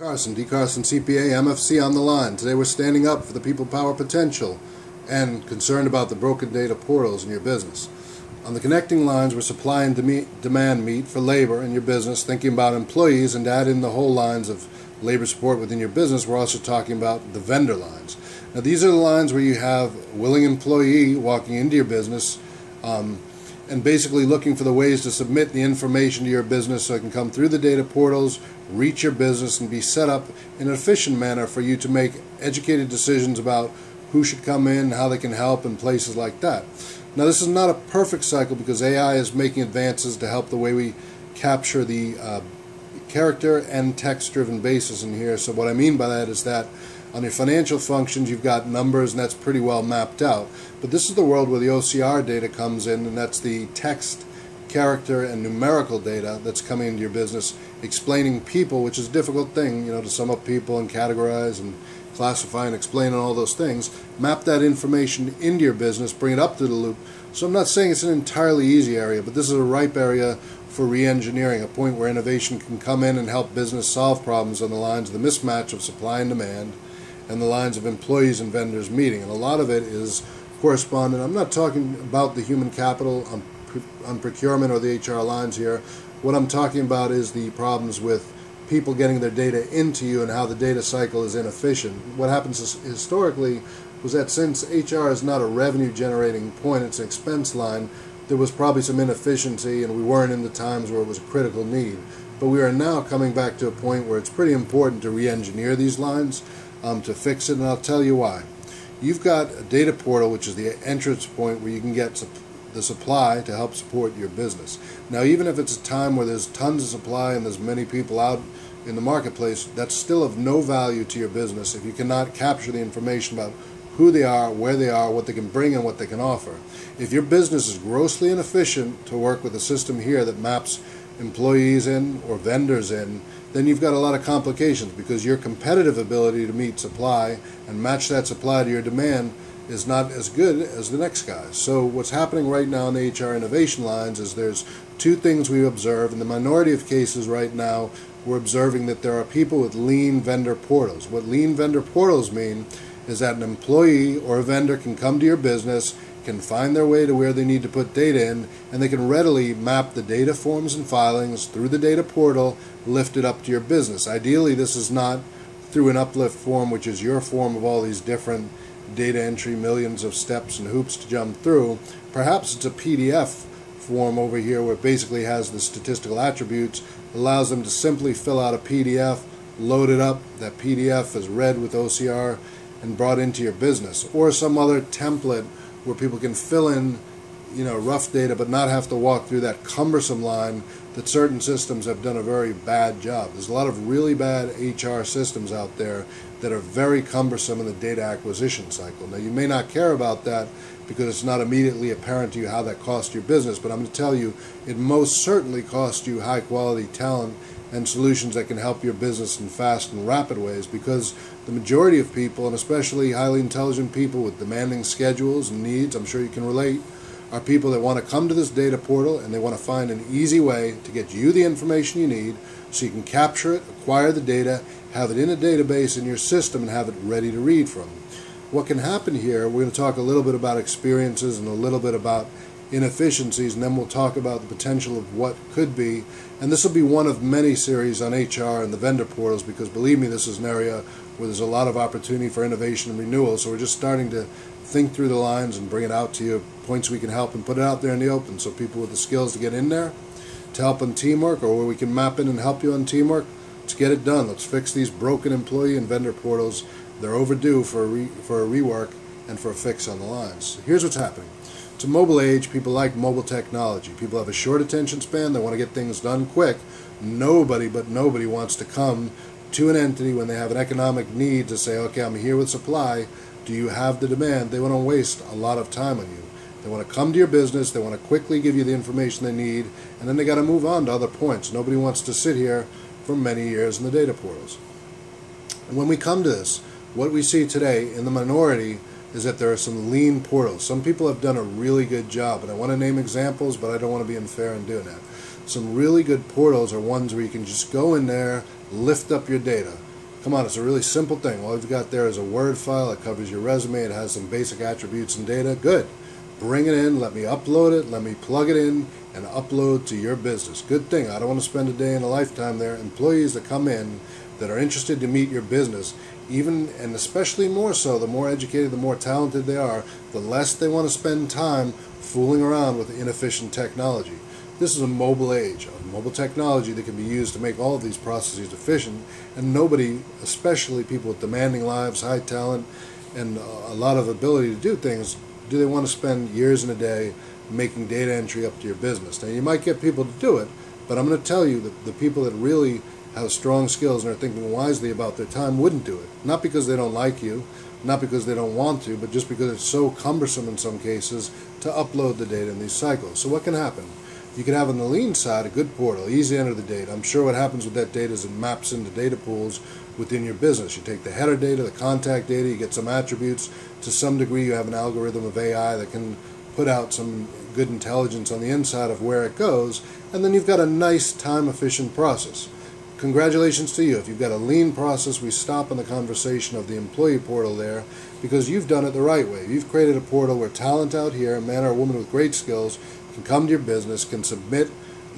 Carson, DCarsonCPA, MFC on the line. Today we're standing up for the people power potential and concerned about the broken data portals in your business. On the connecting lines, we're supply and demand meet for labor in your business, thinking about employees, and add in the whole lines of labor support within your business. We're also talking about the vendor lines. Now, these are the lines where you have a willing employee walking into your business and basically looking for the ways to submit the information to your business so it can come through the data portals, reach your business, and be set up in an efficient manner for you to make educated decisions about who should come in, how they can help, and places like that. Now, this is not a perfect cycle because AI is making advances to help the way we capture the character and text-driven basis in here. So what I mean by that is that on your financial functions, you've got numbers, and that's pretty well mapped out. But this is the world where the OCR data comes in, and that's the text, character, and numerical data that's coming into your business, explaining people, which is a difficult thing, you know, to sum up people and categorize and classify and explain and all those things. Map that information into your business, bring it up to the loop. So I'm not saying it's an entirely easy area, but this is a ripe area for re-engineering, a point where innovation can come in and help business solve problems on the lines of the mismatch of supply and demand and the lines of employees and vendors meeting. And a lot of it is correspondent. I'm not talking about the human capital on procurement or the HR lines here. What I'm talking about is the problems with people getting their data into you and how the data cycle is inefficient. What happens is, historically was that since HR is not a revenue generating point, it's an expense line, there was probably some inefficiency and we weren't in the times where it was a critical need. But we are now coming back to a point where it's pretty important to re-engineer these lines to fix it, and I'll tell you why. You've got a data portal, which is the entrance point where you can get the supply to help support your business. Now, even if it's a time where there's tons of supply and there's many people out in the marketplace, that's still of no value to your business if you cannot capture the information about who they are, where they are, what they can bring, and what they can offer. If your business is grossly inefficient to work with a system here that maps employees in or vendors in, then you've got a lot of complications because your competitive ability to meet supply and match that supply to your demand is not as good as the next guy. So what's happening right now in the HR innovation lines is there's two things we observe. In the minority of cases right now, we're observing that there are people with lean vendor portals. What lean vendor portals mean is that an employee or a vendor can come to your business, can find their way to where they need to put data in, and they can readily map the data forms and filings through the data portal, lift it up to your business. Ideally, this is not through an uplift form, which is your form of all these different data entry, millions of steps and hoops to jump through. Perhaps it's a PDF form over here where it basically has the statistical attributes, allows them to simply fill out a PDF, load it up, that PDF is read with OCR and brought into your business, or some other template where people can fill in, you know, rough data but not have to walk through that cumbersome line that certain systems have done a very bad job. There's a lot of really bad HR systems out there that are very cumbersome in the data acquisition cycle. Now, you may not care about that because it's not immediately apparent to you how that costs your business, but I'm going to tell you it most certainly costs you high quality talent and solutions that can help your business in fast and rapid ways, because the majority of people, and especially highly intelligent people with demanding schedules and needs, I'm sure you can relate, are people that want to come to this data portal and they want to find an easy way to get you the information you need so you can capture it, acquire the data, have it in a database in your system, and have it ready to read from. What can happen here, we're going to talk a little bit about experiences and a little bit about inefficiencies, and then we'll talk about the potential of what could be. And this will be one of many series on HR and the vendor portals, because believe me, this is an area where there's a lot of opportunity for innovation and renewal. So we're just starting to think through the lines and bring it out to you, points we can help, and put it out there in the open so people with the skills to get in there, to help on teamwork, or where we can map in and help you on teamwork. Let's get it done. Let's fix these broken employee and vendor portals. They're overdue for a rework and for a fix on the lines. So here's what's happening. It's a mobile age. People like mobile technology. People have a short attention span. They want to get things done quick. Nobody wants to come to an entity when they have an economic need to say, okay, I'm here with supply. Do you have the demand? They want to waste a lot of time on you. They want to come to your business. They want to quickly give you the information they need, and then they got to move on to other points. Nobody wants to sit here for many years in the data portals. And when we come to this, what we see today in the minority is that there are some lean portals. Some people have done a really good job, and I want to name examples, but I don't want to be unfair in doing that. Some really good portals are ones where you can just go in there, lift up your data. Come on, it's a really simple thing. All you've got there is a Word file. It covers your resume. It has some basic attributes and data. Good. Bring it in. Let me upload it. Let me plug it in and upload to your business. Good thing. I don't want to spend a day and a lifetime there. Employees that come in that are interested to meet your business, even and especially more so, the more educated, the more talented they are, the less they want to spend time fooling around with inefficient technology. This is a mobile age of mobile technology that can be used to make all of these processes efficient, and nobody, especially people with demanding lives, high talent, and a lot of ability to do things, do they want to spend years in a day making data entry up to your business. Now, you might get people to do it, but I'm going to tell you that the people that really have strong skills and are thinking wisely about their time wouldn't do it. Not because they don't like you, not because they don't want to, but just because it's so cumbersome in some cases to upload the data in these cycles. So what can happen? You can have on the lean side a good portal, easy to enter the data. I'm sure what happens with that data is it maps into data pools within your business. You take the header data, the contact data, you get some attributes. To some degree, you have an algorithm of AI that can put out some good intelligence on the inside of where it goes, and then you've got a nice, time-efficient process. Congratulations to you. If you've got a lean process, we stop on the conversation of the employee portal there, because you've done it the right way. You've created a portal where talent out here, a man or a woman with great skills, can come to your business, can submit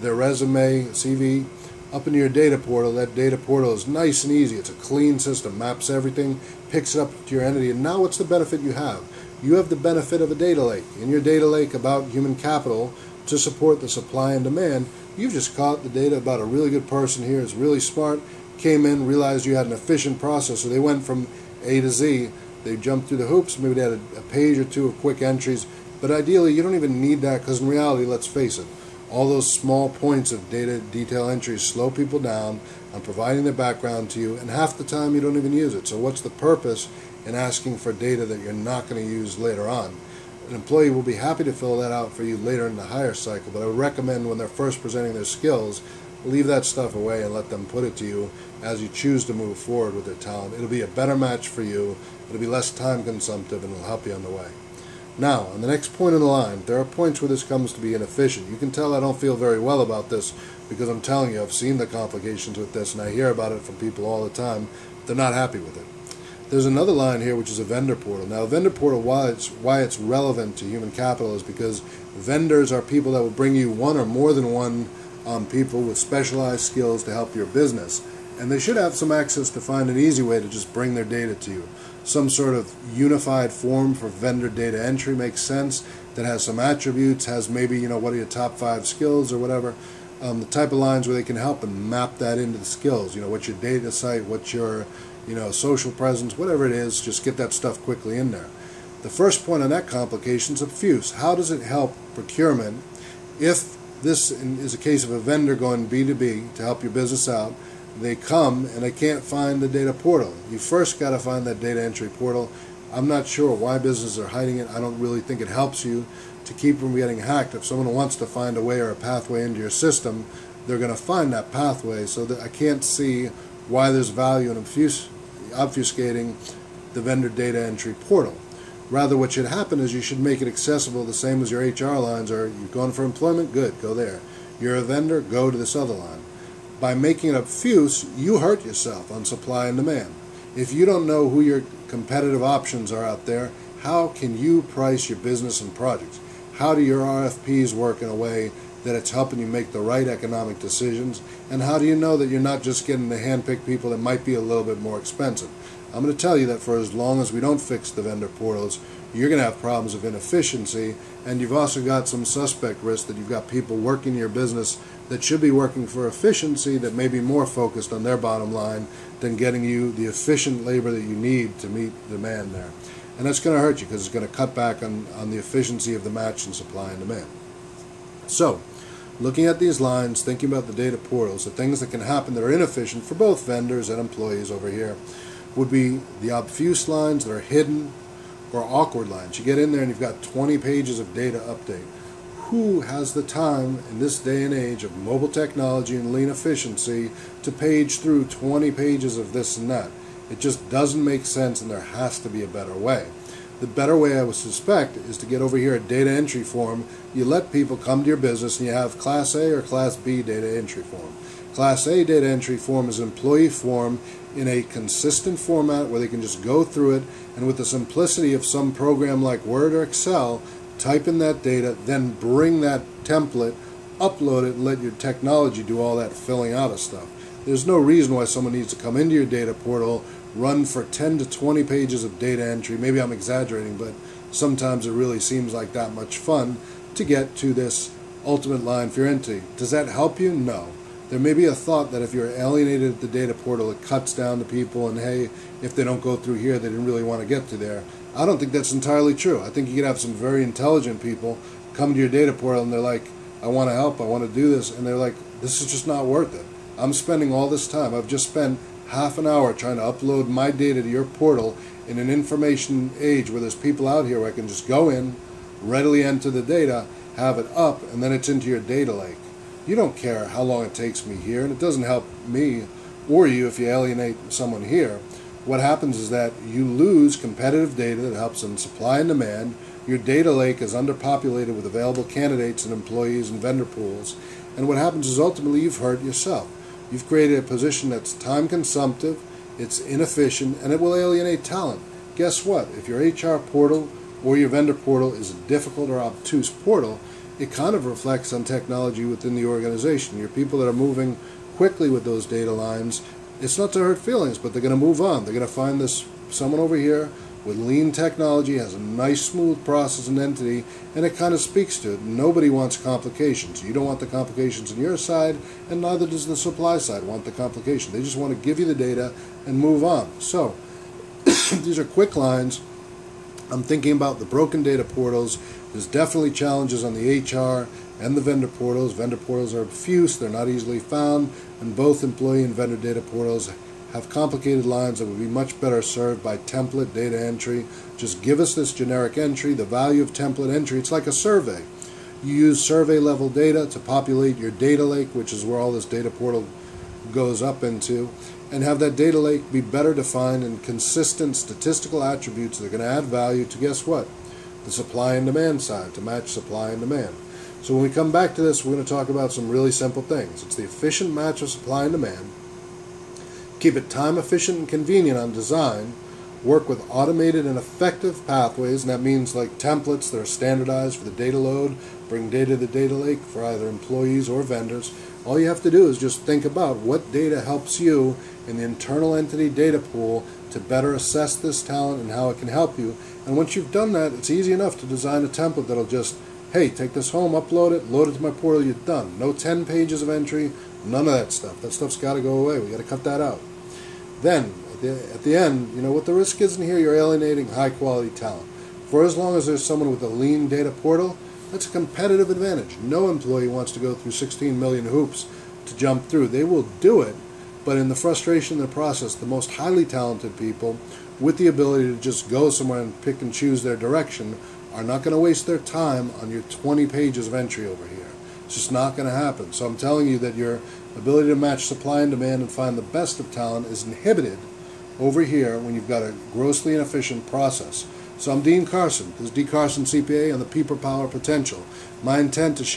their resume, CV, up into your data portal. That data portal is nice and easy. It's a clean system, maps everything, picks it up to your entity, and now what's the benefit you have? You have the benefit of a data lake. In your data lake about human capital, to support the supply and demand, you've just caught the data about a really good person here is really smart, came in, realized you had an efficient process, so they went from A to Z, they jumped through the hoops, maybe they had a page or two of quick entries, but ideally you don't even need that, because in reality, let's face it, all those small points of data detail entries slow people down on providing their background to you, and half the time you don't even use it. So what's the purpose in asking for data that you're not going to use later on? An employee will be happy to fill that out for you later in the hire cycle, but I would recommend when they're first presenting their skills, leave that stuff away and let them put it to you as you choose to move forward with their talent. It'll be a better match for you, it'll be less time consumptive, and it'll help you on the way. Now, on the next point in the line, there are points where this comes to be inefficient. You can tell I don't feel very well about this, because I'm telling you, I've seen the complications with this, and I hear about it from people all the time. They're not happy with it. There's another line here, which is a vendor portal. Now, a vendor portal, why it's relevant to human capital is because vendors are people that will bring you one or more than one people with specialized skills to help your business. And they should have some access to find an easy way to just bring their data to you. Some sort of unified form for vendor data entry makes sense, that has some attributes, has maybe, you know, what are your top 5 skills or whatever. The type of lines where they can help and map that into the skills. You know, what's your data site, what's your, you know, social presence, whatever it is, just get that stuff quickly in there. The first point on that complication is abuse. How does it help procurement if this is a case of a vendor going B2B to help your business out? They come and they can't find the data portal. You first got to find that data entry portal. I'm not sure why businesses are hiding it. I don't really think it helps you to keep from getting hacked. If someone wants to find a way or a pathway into your system, they're going to find that pathway, so that I can't see why there's value in obfuscating the vendor data entry portal. Rather, what should happen is you should make it accessible, the same as your HR lines are. You're going for employment? Good, go there. You're a vendor? Go to this other line. By making it obfuse, you hurt yourself on supply and demand. If you don't know who your competitive options are out there, how can you price your business and projects? How do your RFPs work in a way that it's helping you make the right economic decisions? And how do you know that you're not just getting the hand-picked people that might be a little bit more expensive? I'm going to tell you that for as long as we don't fix the vendor portals, you're going to have problems of inefficiency, and you've also got some suspect risk that you've got people working your business that should be working for efficiency that may be more focused on their bottom line than getting you the efficient labor that you need to meet demand there. And that's going to hurt you, because it's going to cut back on the efficiency of the match and supply and demand. So, looking at these lines, thinking about the data portals, the things that can happen that are inefficient for both vendors and employees over here would be the obfuse lines that are hidden, or awkward lines. You get in there and you've got 20 pages of data update. Who has the time in this day and age of mobile technology and lean efficiency to page through 20 pages of this and that? It just doesn't make sense, and there has to be a better way. The better way, I would suspect, is to get over here a data entry form. You let people come to your business and you have Class A or Class B data entry form. Class A data entry form is an employee form. in a consistent format where they can just go through it, and with the simplicity of some program like Word or Excel, type in that data, then bring that template, upload it, and let your technology do all that filling out of stuff. There's no reason why someone needs to come into your data portal, run for 10 to 20 pages of data entry. Maybe I'm exaggerating, but sometimes it really seems like that much fun to get to this ultimate line for your entity. Does that help you? No. There may be a thought that if you're alienated at the data portal, it cuts down to people, and hey, if they don't go through here, they didn't really want to get to there. I don't think that's entirely true. I think you could have some very intelligent people come to your data portal and they're like, I want to help, I want to do this, and they're like, this is just not worth it. I'm spending all this time. I've just spent half an hour trying to upload my data to your portal in an information age where there's people out here where I can just go in, readily enter the data, have it up, and then it's into your data lake. You don't care how long it takes me here, and it doesn't help me or you if you alienate someone here. What happens is that you lose competitive data that helps in supply and demand. Your data lake is underpopulated with available candidates and employees and vendor pools. And what happens is ultimately you've hurt yourself. You've created a position that's time-consumptive, it's inefficient, and it will alienate talent. Guess what? If your HR portal or your vendor portal is a difficult or obtuse portal, it kind of reflects on technology within the organization. Your people that are moving quickly with those data lines, it's not to hurt feelings, but they're going to move on. They're going to find this someone over here with lean technology, has a nice smooth process and entity, and it kind of speaks to it. Nobody wants complications. You don't want the complications on your side, and neither does the supply side want the complication. They just want to give you the data and move on. So these are quick lines. I'm thinking about the broken data portals. There's definitely challenges on the HR and the vendor portals. Vendor portals are obfuse, they're not easily found, and both employee and vendor data portals have complicated lines that would be much better served by template data entry. Just give us this generic entry, the value of template entry. It's like a survey. You use survey level data to populate your data lake, which is where all this data portal goes up into, and have that data lake be better defined and consistent statistical attributes that are going to add value to, guess what? The supply and demand side, to match supply and demand. So when we come back to this, we're going to talk about some really simple things. It's the efficient match of supply and demand. Keep it time efficient and convenient on design. Work with automated and effective pathways, and that means like templates that are standardized for the data load. Bring data to the data lake for either employees or vendors. All you have to do is just think about what data helps you in the internal entity data pool to better assess this talent and how it can help you. And once you've done that, it's easy enough to design a template that'll just, hey, take this home, upload it, load it to my portal, you're done. No 10 pages of entry, none of that stuff. That stuff's got to go away. We got to cut that out. Then, at the end, you know what the risk is in here? You're alienating high-quality talent. For as long as there's someone with a lean data portal, that's a competitive advantage. No employee wants to go through 16 million hoops to jump through. They will do it, but in the frustration of the process, the most highly talented people with the ability to just go somewhere and pick and choose their direction are not going to waste their time on your 20 pages of entry over here. It's just not going to happen. So I'm telling you that your ability to match supply and demand and find the best of talent is inhibited over here when you've got a grossly inefficient process. So I'm Dean Carson. This is DCarsonCPA on the People Power Potential. My intent to share